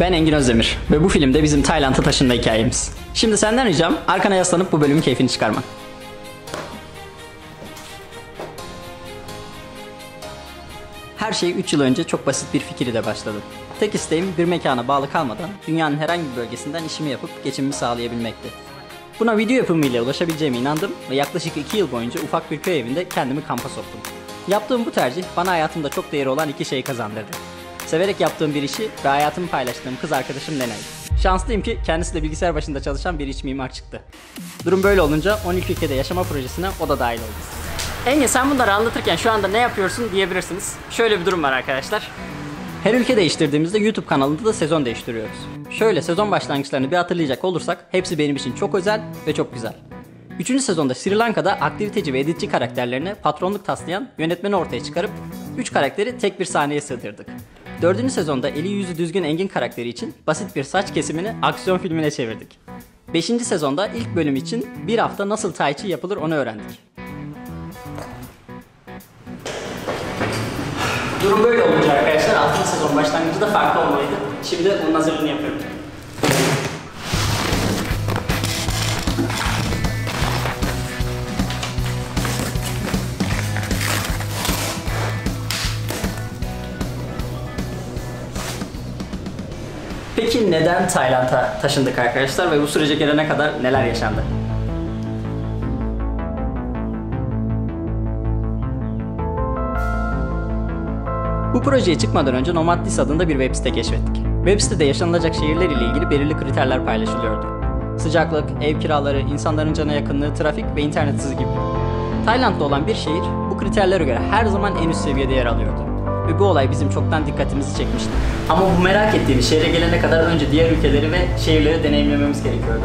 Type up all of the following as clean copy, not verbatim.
Ben Engin Özdemir ve bu filmde bizim Tayland'a taşınma hikayemiz. Şimdi senden ricam arkana yaslanıp bu bölümün keyfini çıkarman. Her şey 3 yıl önce çok basit bir fikirle başladı. Tek isteğim bir mekana bağlı kalmadan dünyanın herhangi bir bölgesinden işimi yapıp geçimimi sağlayabilmekti. Buna video yapımıyla ulaşabileceğime inandım ve yaklaşık 2 yıl boyunca ufak bir köy evinde kendimi kampa soktum. Yaptığım bu tercih bana hayatımda çok değeri olan iki şeyi kazandırdı. Severek yaptığım bir işi ve hayatımı paylaştığım kız arkadaşım Lena'yı. Şanslıyım ki kendisiyle bilgisayar başında çalışan bir iç mimar çıktı. Durum böyle olunca 12 ülkede yaşama projesine o da dahil oldu. Engin, sen bunları anlatırken şu anda ne yapıyorsun diyebilirsiniz. Şöyle bir durum var arkadaşlar. Her ülke değiştirdiğimizde Youtube kanalında da sezon değiştiriyoruz. Şöyle sezon başlangıçlarını bir hatırlayacak olursak hepsi benim için çok özel ve çok güzel. 3. sezonda Sri Lanka'da aktiviteci ve editçi karakterlerine patronluk taslayan yönetmeni ortaya çıkarıp 3 karakteri tek bir sahneye sığdırdık. 4. sezonda eli yüzü düzgün Engin karakteri için basit bir saç kesimini aksiyon filmine çevirdik. 5. sezonda ilk bölüm için bir hafta nasıl tai chi yapılır onu öğrendik. Durum böyle olunca arkadaşlar 6. sezon başlangıcı da farklı olmalıydı. Şimdi onun hazırlığını yapıyorum. Peki neden Tayland'a taşındık arkadaşlar ve bu sürece gelene kadar neler yaşandı? Bu projeye çıkmadan önce Nomad List adında bir web site keşfettik. Web sitede yaşanılacak şehirler ile ilgili belirli kriterler paylaşılıyordu. Sıcaklık, ev kiraları, insanların cana yakınlığı, trafik ve internet hızı gibi. Tayland'da olan bir şehir bu kriterlere göre her zaman en üst seviyede yer alıyordu. Ve bu olay bizim çoktan dikkatimizi çekmişti. Ama bu merak ettiğimiz şehre gelene kadar önce diğer ülkeleri ve şehirleri deneyimlememiz gerekiyordu.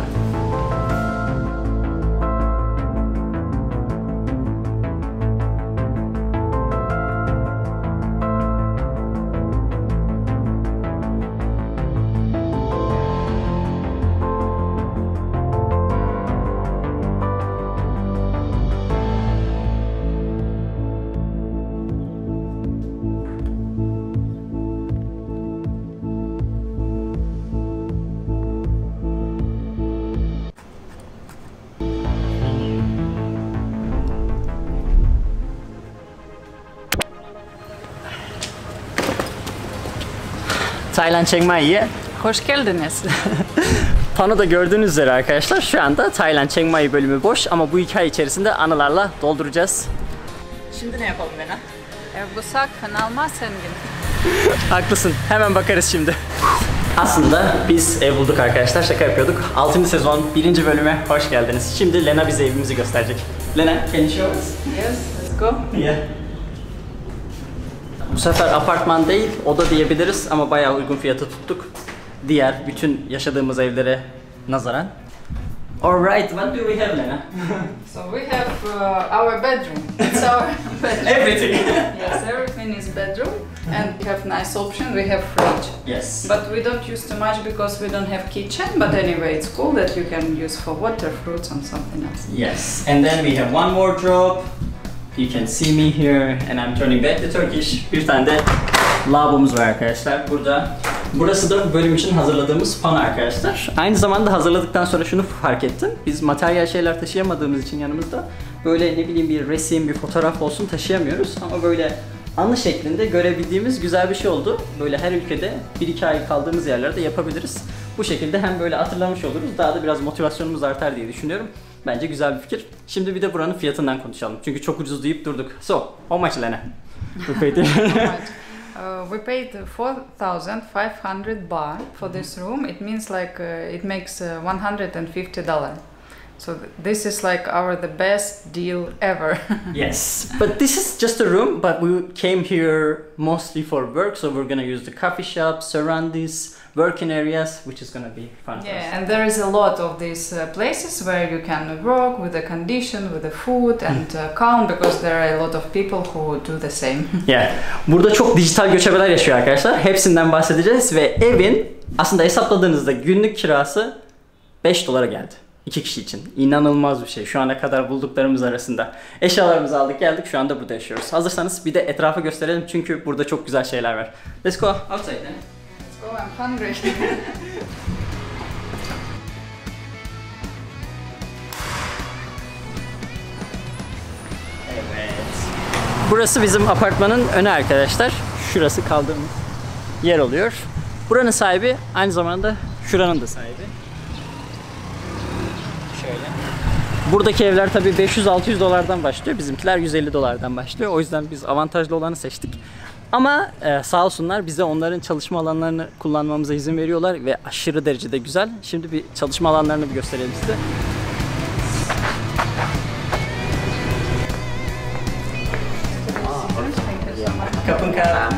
Tayland Chiang Mai'ye hoş geldiniz. Panoda gördüğünüz üzere arkadaşlar şu anda Tayland Chiang Mai bölümü boş ama bu hikaye içerisinde anılarla dolduracağız. Şimdi ne yapalım Lena? Bu sak kanalıma sengin. Haklısın, hemen bakarız şimdi. Aslında biz ev bulduk arkadaşlar, şaka yapıyorduk. 6. sezon 1. bölüme hoş geldiniz. Şimdi Lena bize evimizi gösterecek. Lena, can you show us? Yes, let's go. Yeah. Bu sefer apartman değil, oda diyebiliriz ama bayağı uygun fiyata tuttuk. Diğer bütün yaşadığımız evlere nazaran. Alright, what do we have, Lena? So we have our bedroom. It's our bedroom. Everything. Yes, everything is bedroom, and we have nice option. We have fridge. Yes. But we don't use too much because we don't have kitchen. But anyway, it's cool that you can use for water, fruits, and something else. Yes, and then we have one wardrobe. You can see me here and I'm turning back to Turkish. Bir tane de lavabomuz var arkadaşlar burada. Burası da bu bölüm için hazırladığımız pano arkadaşlar. Aynı zamanda hazırladıktan sonra şunu fark ettim. Biz materyal şeyler taşıyamadığımız için yanımızda böyle ne bileyim bir resim, bir fotoğraf olsun taşıyamıyoruz. Ama böyle anı şeklinde görebildiğimiz güzel bir şey oldu. Böyle her ülkede 1-2 ay kaldığımız yerlerde yapabiliriz. Bu şekilde hem böyle hatırlamış oluruz, daha da biraz motivasyonumuz artar diye düşünüyorum. Bence güzel bir fikir. Şimdi bir de buranın fiyatından konuşalım. Çünkü çok ucuz deyip durduk. So, how much Lena? We paid, we paid 4,500 baht for this room. It means like it makes $150. So this is like the best deal ever. Yes, but this is just a room. But we came here mostly for work, so we're gonna use the coffee shop, surroundings, working areas, which is gonna be fun. Yeah, and there is a lot of these places where you can work with the condition, with the food and calm, because there are a lot of people who do the same. Yeah, burada çok dijital göçebeler yaşıyor arkadaşlar. Hepsinden bahsedeceğiz ve evin aslında hesapladığınızda günlük kirası $5 geldi. 2 kişi için. İnanılmaz bir şey. Şu ana kadar bulduklarımız arasında. Eşyalarımızı aldık geldik. Şu anda burada yaşıyoruz. Hazırsanız bir de etrafı gösterelim. Çünkü burada çok güzel şeyler var. Let's go outside then. Let's go. go, I'm hungry. Evet. Burası bizim apartmanın önü arkadaşlar. Şurası kaldığımız yer oluyor. Buranın sahibi aynı zamanda şuranın da sahibi. Şöyle. Buradaki evler tabii 500-600 dolardan başlıyor. Bizimkiler 150 dolardan başlıyor. O yüzden biz avantajlı olanı seçtik. Ama sağ olsunlar bize onların çalışma alanlarını kullanmamıza izin veriyorlar ve aşırı derecede güzel. Şimdi bir çalışma alanlarını bir gösterelim size. Kapın karam.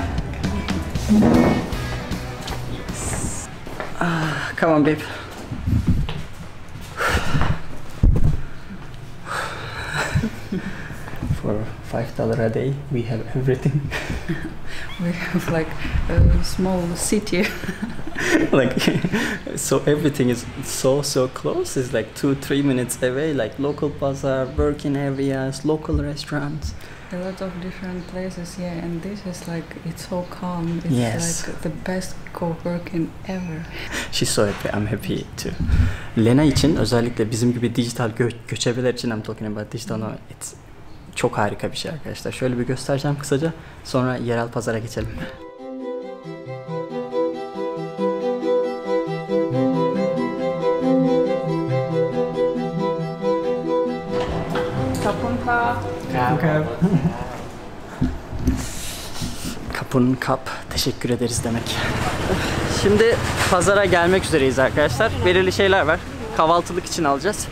Yes. Ah, come on, babe. For $5 a day, we have everything. We have like a small city. Like, so everything is so close. It's like 2-3 minutes away. Like local bazaar, working areas, local restaurants. A lot of different places, yeah, and this is like, it's so calm, it's yes. Like the best co-working ever. She's so happy, I'm happy too. Lena için özellikle bizim gibi dijital göçebeler için I'm talking about digital nomad, it's çok harika bir şey arkadaşlar. Şöyle bir göstereceğim kısaca, sonra yerel pazara geçelim. Kapun kap, teşekkür ederiz demek. Şimdi pazara gelmek üzereyiz arkadaşlar. Belirli şeyler var. Kahvaltılık için alacağız.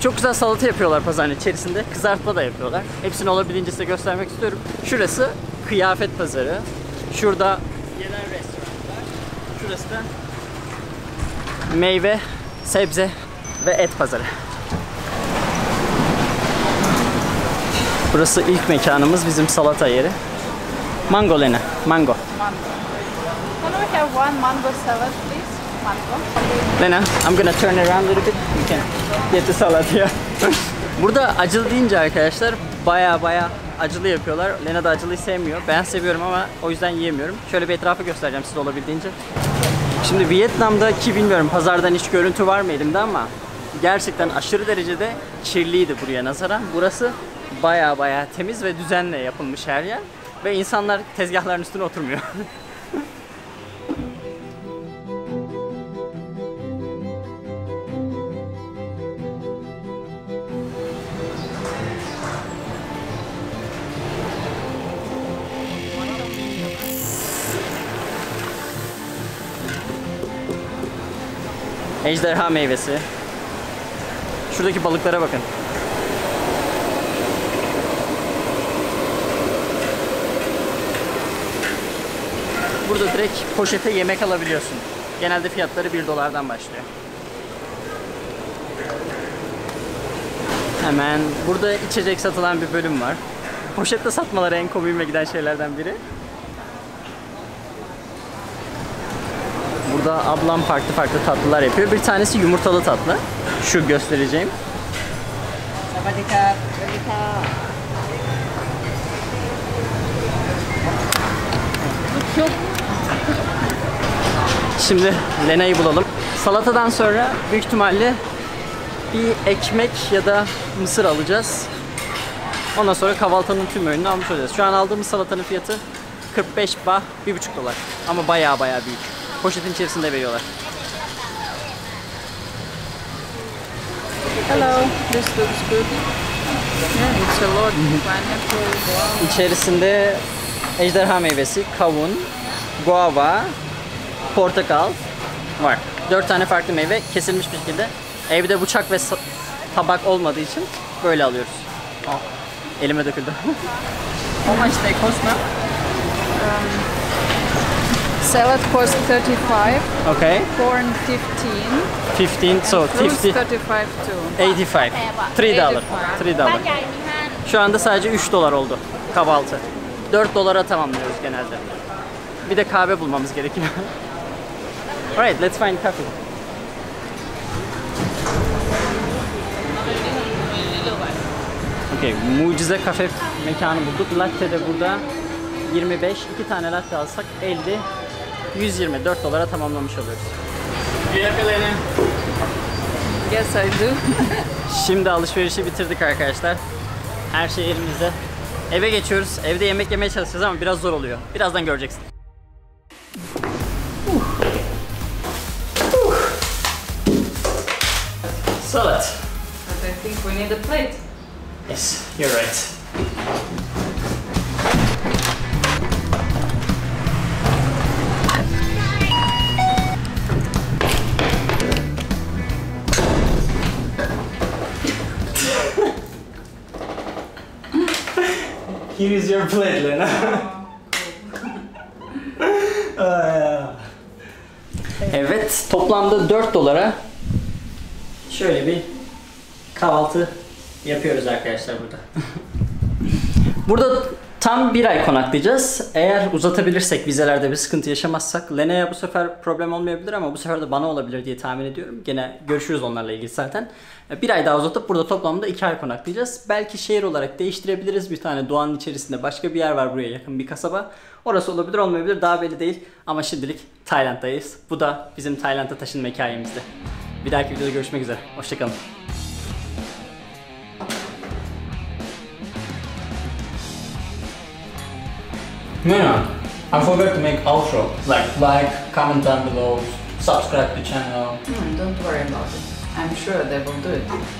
Çok güzel salata yapıyorlar pazarın içerisinde. Kızartma da yapıyorlar. Hepsini olabildiğince size göstermek istiyorum. Şurası kıyafet pazarı. Şurada yerel restoranlar. Şurası da meyve, sebze ve et pazarı. Burası ilk mekanımız, bizim salata yeri. Mango Lena, mango. Can we have one mango salad, please? Mango. Lena, I'm gonna turn around a little bit. You can get the salad here. Burada acılı deyince arkadaşlar baya acılı yapıyorlar. Lena da acılıyı sevmiyor. Ben seviyorum ama o yüzden yiyemiyorum. Şöyle bir etrafı göstereceğim size olabildiğince. Şimdi Vietnam'daki bilmiyorum pazardan hiç görüntü var mı elimde ama gerçekten aşırı derecede kirliydi buraya nazaran. Burası Baya temiz ve düzenle yapılmış her yer ve insanlar tezgahların üstüne oturmuyor. Ejderha meyvesi. Şuradaki balıklara bakın. Burada direkt poşete yemek alabiliyorsun. Genelde fiyatları 1 dolardan başlıyor. Hemen burada içecek satılan bir bölüm var. Poşette satmaları en komiğime giden şeylerden biri. Burada ablam farklı tatlılar yapıyor. Bir tanesi yumurtalı tatlı. Şu göstereceğim. Çok. Şimdi Lena'yı bulalım. Salatadan sonra büyük ihtimalle bir ekmek ya da mısır alacağız. Ondan sonra kahvaltının tüm öğününü almış olacağız. Şu an aldığımız salatanın fiyatı 45 bah, 1,5 dolar. Ama baya büyük. Poşetin içerisinde veriyorlar. Hello, this looks good. Yeah, it's a lot. İçerisinde ejderha meyvesi, kavun, guava, portakal var. 4 tane farklı meyve kesilmiş bir şekilde. Evde bıçak ve tabak olmadığı için böyle alıyoruz. Oh, elime döküldü. How much they cost now? Salad cost 35. Okay. Corn 15. 15, so 50. 35 too. 85. $3. Şu anda sadece 3 dolar oldu kahvaltı. 4 dolara tamamlıyoruz genelde. Bir de kahve bulmamız gerekiyor. Alright, let's find coffee. Okay, mucize kafe mekanı bulduk. Latte de burada 25. 2 tane latte alsak 50. $124 tamamlamış oluyoruz. Yes, I do. Şimdi alışverişi bitirdik arkadaşlar. Her şey elimizde. Eve geçiyoruz. Evde yemek yemeye çalışacağız ama biraz zor oluyor. Birazdan göreceksin. Salad. But I think we need a plate. Yes, you're right. Here is your plate, Lena. Evet, toplamda $4. Şöyle bir kahvaltı yapıyoruz arkadaşlar burada. Burada tam bir ay konaklayacağız. Eğer uzatabilirsek, vizelerde bir sıkıntı yaşamazsak, Lena'ya bu sefer problem olmayabilir ama bu sefer de bana olabilir diye tahmin ediyorum. Gene görüşürüz onlarla ilgili zaten. Bir ay daha uzatıp burada toplamda 2 ay konaklayacağız. Belki şehir olarak değiştirebiliriz. Bir tane doğanın içerisinde başka bir yer var buraya yakın, bir kasaba. Orası olabilir olmayabilir, daha belli değil. Ama şimdilik Tayland'dayız. Bu da bizim Tayland'a taşınma hikayemizdi. Bir dahaki videoda görüşmek üzere. Hoşçakalın. Lena, I forgot to make outro. Like, comment down below, subscribe to the channel. Don't worry about it. I'm sure they will do it.